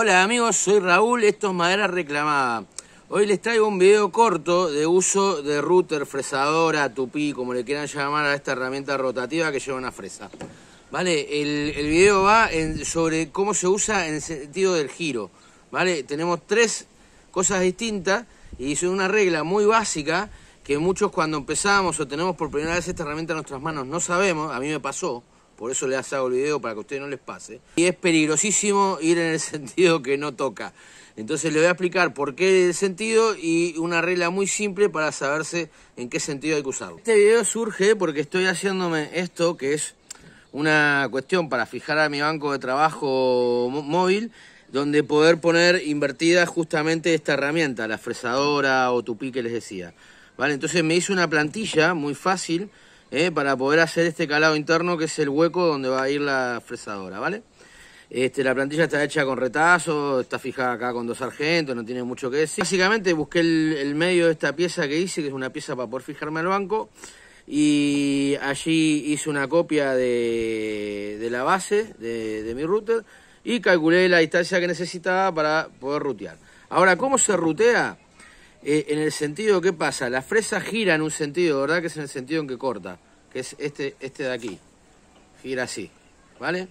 Hola amigos, soy Raúl, esto es Madera Reclamada. Hoy les traigo un video corto de uso de router, fresadora, tupí, como le quieran llamar a esta herramienta rotativa que lleva una fresa. Vale, el video va sobre cómo se usa en el sentido del giro. Vale, tenemos tres cosas distintas y es una regla muy básica que muchos cuando empezamos o tenemos por primera vez esta herramienta en nuestras manos no sabemos, a mí me pasó. Por eso les hago el video, para que a ustedes no les pase. Y es peligrosísimo ir en el sentido que no toca. Entonces les voy a explicar por qué el sentido y una regla muy simple para saberse en qué sentido hay que usarlo. Este video surge porque estoy haciéndome esto, que es una cuestión para fijar a mi banco de trabajo móvil, donde poder poner invertida justamente esta herramienta, la fresadora o tupí que les decía. Vale, entonces me hice una plantilla muy fácil, para poder hacer este calado interno, que es el hueco donde va a ir la fresadora, ¿vale? La plantilla está hecha con retazos, está fijada acá con dos sargentos, no tiene mucho que decir. Básicamente busqué el medio de esta pieza que hice, que es una pieza para poder fijarme al banco, y allí hice una copia de la base de mi router y calculé la distancia que necesitaba para poder rutear. Ahora, ¿cómo se rutea? En el sentido, ¿qué pasa? La fresa gira en un sentido, ¿verdad? Que es en el sentido en que corta, que es este de aquí. Gira así, ¿vale?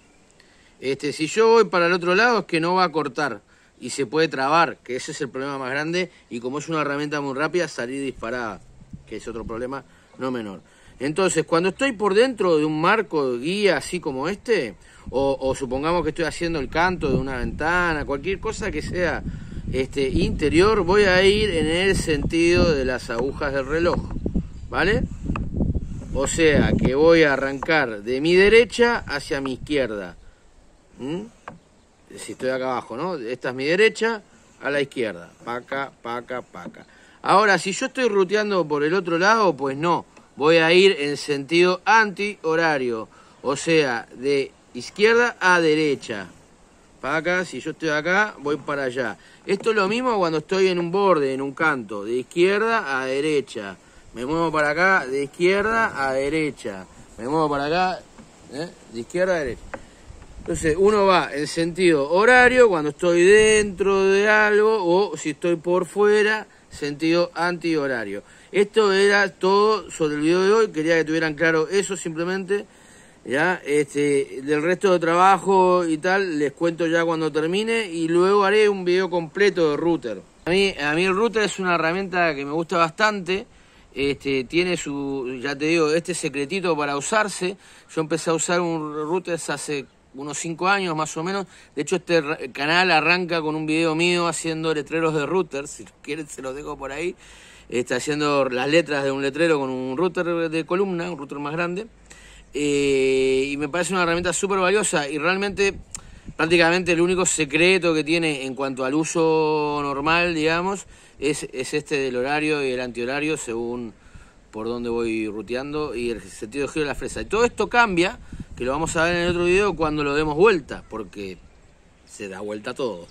Si yo voy para el otro lado es que no va a cortar y se puede trabar, que ese es el problema más grande, y como es una herramienta muy rápida, salir disparada, que es otro problema no menor. Entonces, cuando estoy por dentro de un marco de guía así como este, o supongamos que estoy haciendo el canto de una ventana, cualquier cosa que sea interior, voy a ir en el sentido de las agujas del reloj, ¿vale? O sea que voy a arrancar de mi derecha hacia mi izquierda. Si estoy acá abajo, ¿no? Esta es mi derecha, a la izquierda. Paca, paca, paca. Ahora, si yo estoy ruteando por el otro lado, pues no. Voy a ir en sentido antihorario. O sea, de izquierda a derecha. Acá, si yo estoy acá, voy para allá. Esto es lo mismo cuando estoy en un borde, en un canto, de izquierda a derecha. Me muevo para acá, de izquierda a derecha. Me muevo para acá, de izquierda a derecha. Entonces, uno va en sentido horario cuando estoy dentro de algo, o si estoy por fuera, sentido antihorario. Esto era todo sobre el video de hoy. Quería que tuvieran claro eso simplemente. Ya, del resto de trabajo y tal, les cuento ya cuando termine, y luego haré un video completo de router. A mí el router es una herramienta que me gusta bastante, tiene su, ya te digo, este secretito para usarse. Yo empecé a usar un router hace unos 5 años más o menos. De hecho, este canal arranca con un video mío haciendo letreros de router, si quieren se los dejo por ahí. Está haciendo las letras de un letrero con un router de columna, un router más grande. Y me parece una herramienta súper valiosa, y realmente prácticamente el único secreto que tiene en cuanto al uso normal, digamos, es este del horario y el antihorario según por dónde voy ruteando, y el sentido de giro de la fresa. Y todo esto cambia, que lo vamos a ver en el otro video cuando lo demos vuelta, porque se da vuelta todo.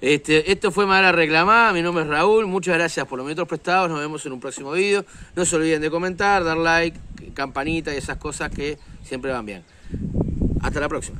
Esto fue Madera Reclamada, mi nombre es Raúl, muchas gracias por los minutos prestados, nos vemos en un próximo video. No se olviden de comentar, dar like, campanita y esas cosas que siempre van bien. Hasta la próxima.